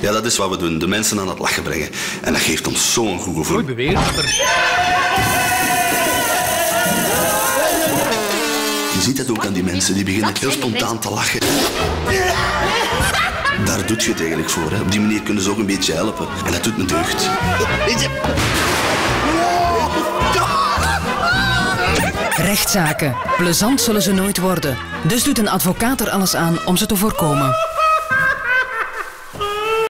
Ja, dat is wat we doen. De mensen aan het lachen brengen. En dat geeft ons zo'n goed gevoel. Goed beweerd. Je ziet dat ook aan die mensen. Die beginnen heel spontaan te lachen. Daar doet je het eigenlijk voor. Hè. Op die manier kunnen ze ook een beetje helpen. En dat doet me deugd. Rechtszaken. Plezant zullen ze nooit worden. Dus doet een advocaat er alles aan om ze te voorkomen.